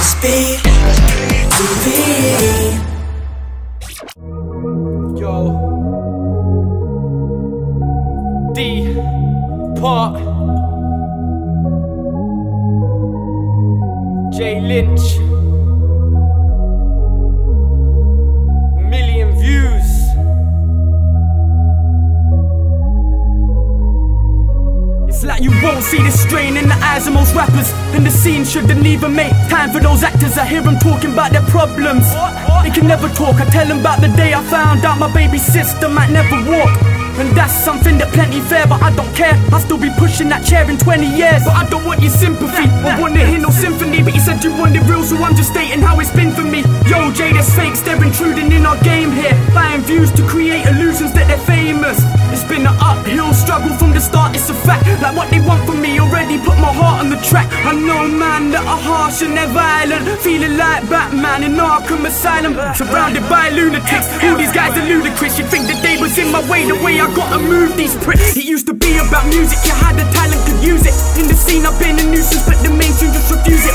Speed TV. Yo, Dpart, J Lynch, million views. It's like you won't see the strain in the eyes of most rappers, and the scene shouldn't even make time for those actors. I hear them talking about their problems. They can never talk. I tell them about the day I found out my baby sister might never walk, and that's something that plenty fair, but I don't care. I'll still be pushing that chair in 20 years. But I don't want your sympathy, I wanna hear no symphony. But you said you wanted real, so I'm just stating how it's been for me. Yo Jay, there's fakes, they're intruding in our game here, buying views to create illusions that they're famous. It's been an uphill struggle from the start, it's a fact. Like what they want from me, already put my heart on the track. I know man that are harsh and they're violent, feeling like Batman in Arkham Asylum, surrounded by lunatics. All these guys are ludicrous, you think that they was in my way, the way I gotta move these pricks. It used to be about music, you had the talent, could use it. In the scene I've been a nuisance, but the mainstream just refuse it.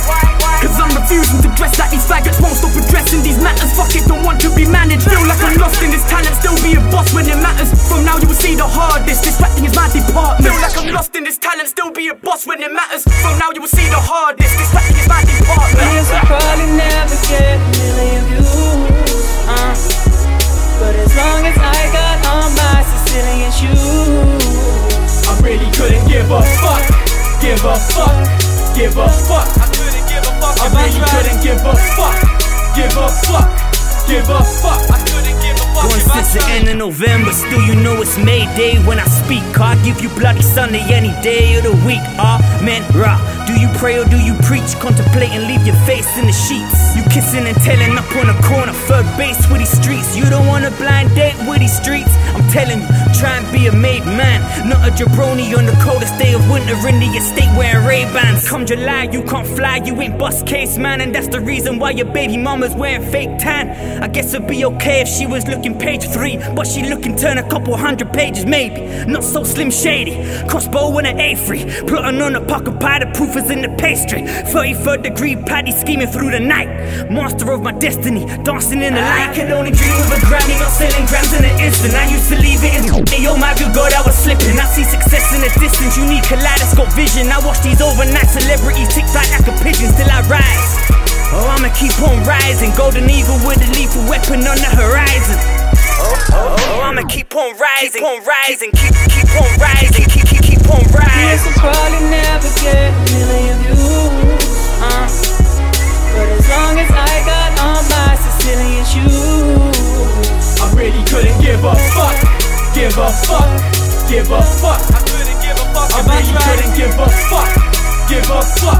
Cause I'm refusing to dress like these faggots, won't stop addressing these matters. Fuck it, don't want to be managed, feel like I'm lost in this talent, still be a boss when it matters. From now you will see the hardest, this rap thing is my department. Feel like I'm lost in this talent, still be a boss when it matters. From now you will see the hardest, this rap thing is my department. Yes, I probably never get a million views, but as long as I got on my Sicilian shoes, I really couldn't give a fuck, give a fuck, give a fuck. I couldn't give a fuck, I really couldn't give a fuck, give a fuck, give a fuck. I couldn't give a fuck. Going since the end of November, still you know it's May Day when I speak. I'll give you bloody Sunday any day of the week. Amen, rah. Do you pray or do you preach? Contemplate and leave your face in the sheets. You kissing and telling up on a corner, third base with these streets. You don't want a blind date with these streets. I'm telling you, try and be a made man, not a jabroni on the coldest day of winter in the estate wearing Ray-Bans. Come July, you can't fly, you ain't bust case man, and that's the reason why your baby mama's wearing fake tan. I guess it'd be okay if she was looking page 3, but she looking turn a couple hundred pages maybe. Not so Slim Shady, crossbow and an A3, plotting on a pocket pie, the proof in the pastry. 33rd degree patty scheming through the night, master of my destiny, dancing in the light. I could only dream of a Grammy, not selling grams in an instant. I used to leave it in, hey, oh my good God, I was slipping. I see success in the distance, you need kaleidoscope vision. I watch these overnight celebrities tick tock like a pigeon till I rise. Oh, I'ma keep on rising, golden eagle with a lethal weapon on the horizon. Oh, I'ma keep on rising, keep on rising, keep on rising. Yes, I'll probably never get a million views, but as long as I got on my Sicilian shoes, I really couldn't give a fuck, give a fuck, give a fuck. I couldn't give a fuck, I really couldn't give a fuck, give a fuck.